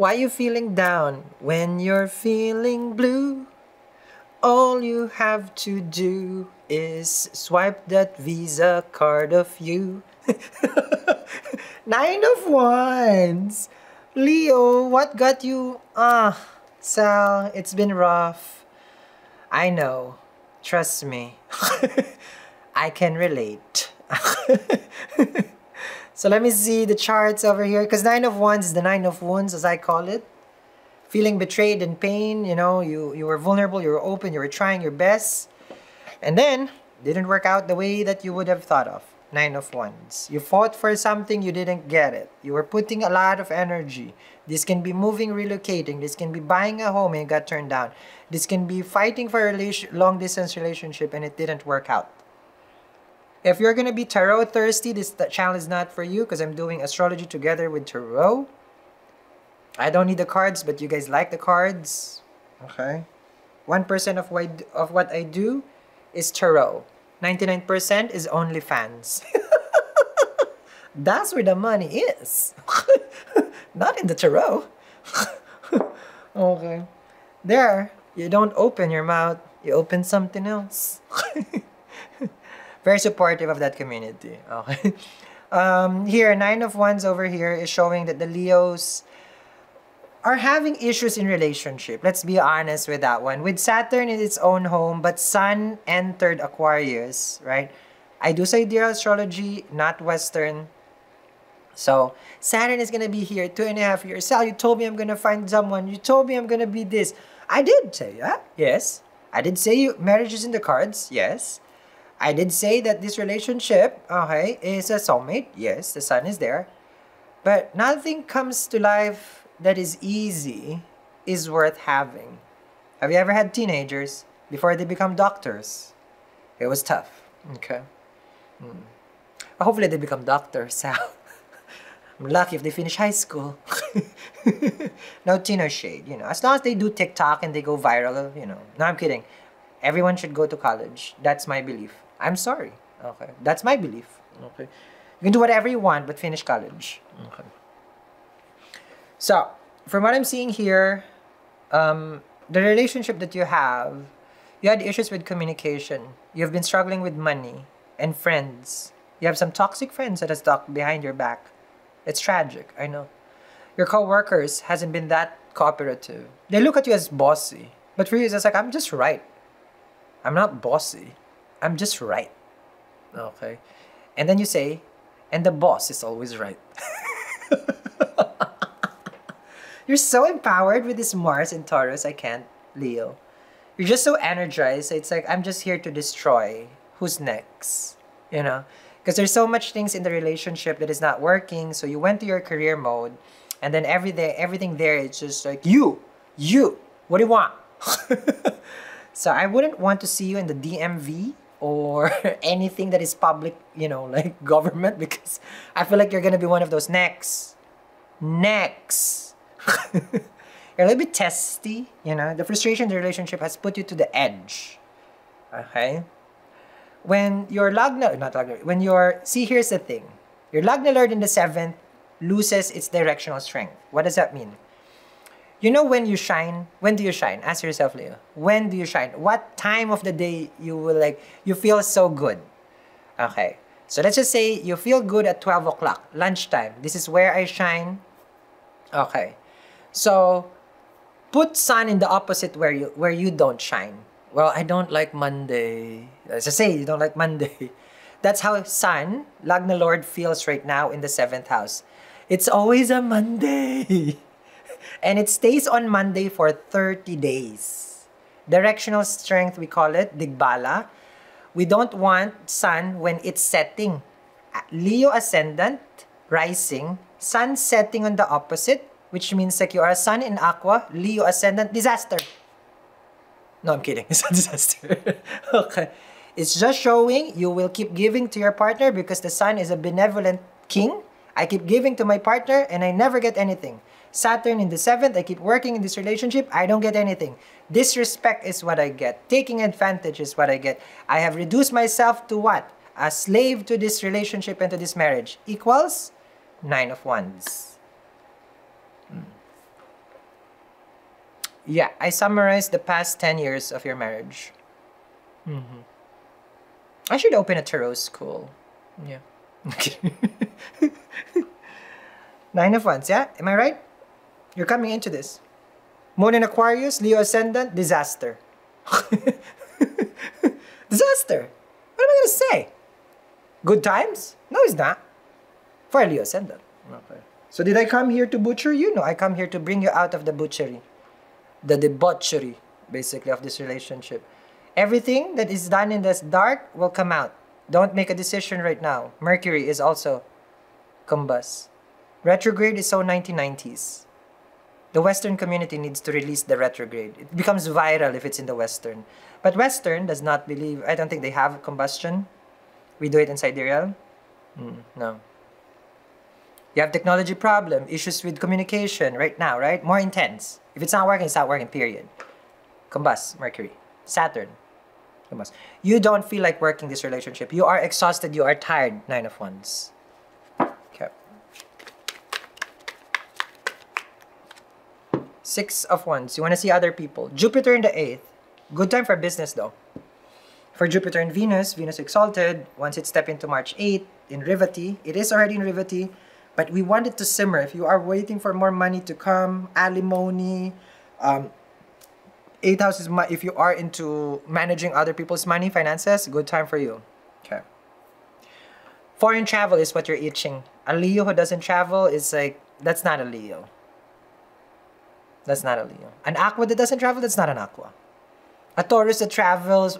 Why you feeling down when you're feeling blue? All you have to do is swipe that Visa card of you. 9 of Wands! Leo, what got you? Sal, it's been rough. I know. Trust me. I can relate. So let me see the charts over here, because 9 of Wands is the 9 of Wounds, as I call it. Feeling betrayed and pain, you know, you were vulnerable, you were open, you were trying your best. And then, didn't work out the way that you would have thought of. 9 of Wands. You fought for something, you didn't get it. You were putting a lot of energy. This can be moving, relocating. This can be buying a home and it got turned down. This can be fighting for a long-distance relationship and it didn't work out. If you're going to be tarot thirsty, this channel is not for you, because I'm doing astrology together with tarot. I don't need the cards, but you guys like the cards. Okay. 1% of what I do is tarot. 99% is OnlyFans. That's where the money is. Not in the tarot. Okay. There, you don't open your mouth. You open something else. Very supportive of that community. Okay. Here, 9 of Wands over here is showing that the Leos are having issues in relationship. Let's be honest with that one. With Saturn in its own home, but Sun entered Aquarius, right? I do sidereal astrology, not Western. So, Saturn is going to be here 2.5 years. Sal, you told me I'm going to find someone. You told me I'm going to be this. I did say that, yes. I did say marriage is in the cards, yes. I did say that this relationship, okay, is a soulmate. Yes, the Sun is there. But nothing comes to life that is easy is worth having. Have you ever had teenagers before they become doctors? It was tough. Okay. Hopefully they become doctors, so I'm lucky if they finish high school. No teen or shade, you know. As long as they do TikTok and they go viral, you know. No, I'm kidding. Everyone should go to college. That's my belief. I'm sorry. Okay. That's my belief. Okay. You can do whatever you want, but finish college. Okay. So, from what I'm seeing here, the relationship that you have, you had issues with communication. You've been struggling with money and friends. You have some toxic friends that has talked behind your back. It's tragic, I know. Your co-workers hasn't been that cooperative. They look at you as bossy, but for you, it's like, I'm just right. I'm not bossy. I'm just right. Okay. And then you say, and the boss is always right. You're so empowered with this Mars in Taurus. I can't, Leo. You're just so energized. It's like, I'm just here to destroy. Who's next? You know? Because there's so much things in the relationship that is not working. So you went to your career mode. And then everything there, it's just like, you, what do you want? So I wouldn't want to see you in the DMV or anything that is public, you know, like government, because I feel like you're going to be one of those next. You're a little bit testy, you know. The frustration in the relationship has put you to the edge. Okay? When your Lagna, not Lagna, when your, see, here's the thing. Your Lagna Lord in the 7th loses its directional strength. What does that mean? You know when you shine? When do you shine? Ask yourself, Leo. When do you shine? What time of the day you will like, you feel so good? Okay. So let's just say you feel good at 12 o'clock, lunchtime. This is where I shine. Okay. So put Sun in the opposite where you don't shine. Well, I don't like Monday. Let's just say you don't like Monday. That's how Sun, Lagna Lord, feels right now in the 7th house. It's always a Monday. And it stays on Monday for 30 days. Directional strength, we call it, Digbala. We don't want Sun when it's setting. Leo ascendant, rising, Sun setting on the opposite, which means like you are a Sun in Aqua, Leo ascendant, disaster. No, I'm kidding. It's a disaster. Okay. It's just showing you will keep giving to your partner because the Sun is a benevolent king. I keep giving to my partner and I never get anything. Saturn in the 7th, I keep working in this relationship, I don't get anything. Disrespect is what I get. Taking advantage is what I get. I have reduced myself to what? A slave to this relationship and to this marriage. Equals 9 of Wands. Yeah, I summarized the past 10 years of your marriage. Mm-hmm. I should open a tarot school. Yeah. Okay. 9 of Wands, yeah? Am I right? You're coming into this. Moon in Aquarius, Leo Ascendant, disaster. Disaster! What am I gonna say? Good times? No, it's not. For Leo Ascendant. Okay. So did I come here to butcher you? No, I come here to bring you out of the butchery. The debauchery, basically, of this relationship. Everything that is done in this dark will come out. Don't make a decision right now. Mercury is also combust. Retrograde is so 1990s. The Western community needs to release the retrograde. It becomes viral if it's in the Western. But Western does not believe, I don't think they have combustion. We do it in sidereal. No. You have technology problem, issues with communication right now, right? More intense. If it's not working, it's not working, period. Combust, Mercury. Saturn. Combust. You don't feel like working this relationship. You are exhausted, you are tired, 9 of Wands. Okay. 6 of Wands. You want to see other people. Jupiter in the 8th. Good time for business though. For Jupiter and Venus, Venus exalted. Once it steps into March 8th in Rivati, it is already in Rivati. But we want it to simmer. If you are waiting for more money to come, alimony, 8th house is if you are into managing other people's money, finances, good time for you. Okay. Foreign travel is what you're itching. A Leo who doesn't travel is like, that's not a Leo. That's not a Leo. An Aqua that doesn't travel, that's not an Aqua. A Taurus that travels,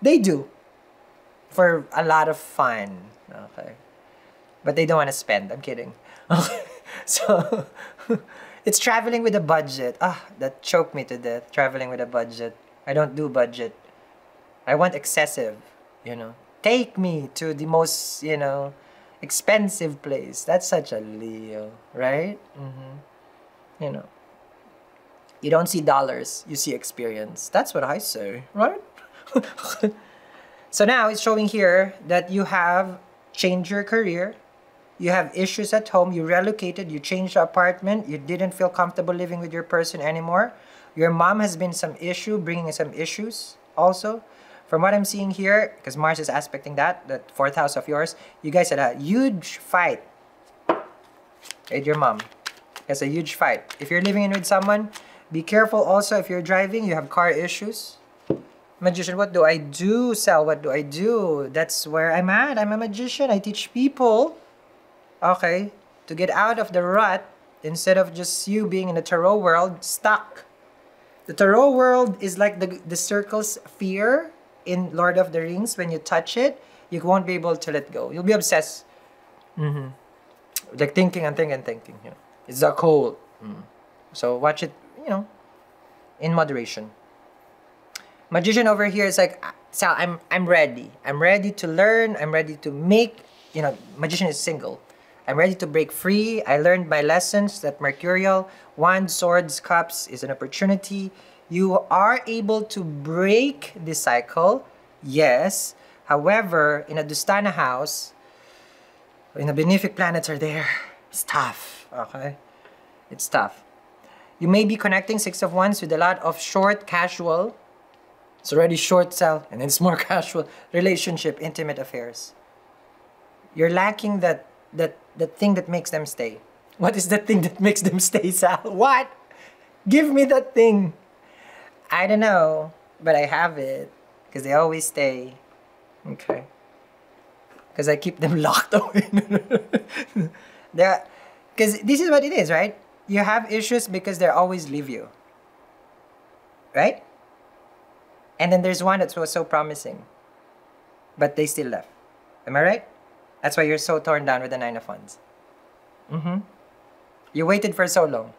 they do. For a lot of fun, okay, but they don't want to spend. I'm kidding. Okay. So it's traveling with a budget. Ah, that choked me to death. Traveling with a budget. I don't do budget. I want excessive. You know, take me to the most, you know, expensive place. That's such a Leo, right? Mm-hmm. You know, you don't see dollars. You see experience. That's what I say, right? So now it's showing here that you have changed your career, you have issues at home, you relocated, you changed the apartment, you didn't feel comfortable living with your person anymore. Your mom has been some issue, bringing some issues also. From what I'm seeing here, because Mars is aspecting that 4th house of yours, you guys had a huge fight with your mom. That's a huge fight. If you're living in with someone, be careful also if you're driving, you have car issues. Magician, what do I do? Sal, what do I do? That's where I'm at. I'm a magician. I teach people, okay, to get out of the rut instead of just you being in the tarot world stuck. The tarot world is like the circle's sphere in Lord of the Rings. When you touch it, you won't be able to let go. You'll be obsessed. Mm-hmm. Like thinking and thinking and thinking. You know. It's a cold. Mm. So watch it, you know, in moderation. Magician over here is like, Sal, I'm ready. I'm ready to learn. I'm ready to make, you know, Magician is single. I'm ready to break free. I learned my lessons that Mercurial, Wand, Swords, Cups is an opportunity. You are able to break this cycle, yes. However, in a Dustana house, in the benefic planets are there. It's tough, okay? It's tough. You may be connecting 6 of Wands with a lot of short, casual, it's already short, Sal, and it's more casual. Relationship, intimate affairs. You're lacking that thing that makes them stay. What is that thing that makes them stay, Sal? What? Give me that thing. I don't know, but I have it. Because they always stay. Okay. Because I keep them locked away. Because this is what it is, right? You have issues because they always leave you. Right? And then there's one that was so promising, but they still left. Am I right? That's why you're so torn down with the 9 of Wands. Mm-hmm. You waited for so long.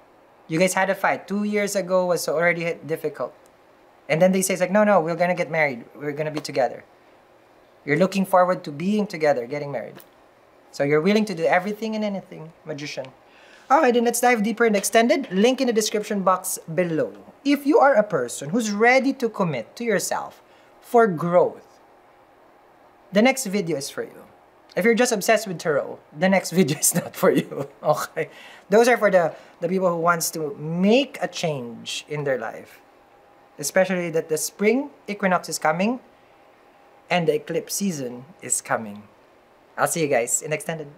You guys had a fight. 2 years ago was already difficult. And then they say, it's like, no, we're going to get married. We're going to be together. You're looking forward to being together, getting married. So you're willing to do everything and anything, Magician. All right, then let's dive deeper in the extended. Link in the description box below. If you are a person who's ready to commit to yourself for growth, the next video is for you. If you're just obsessed with tarot, the next video is not for you. Okay? Those are for the people who wants to make a change in their life. Especially that the spring equinox is coming and the eclipse season is coming. I'll see you guys in extended.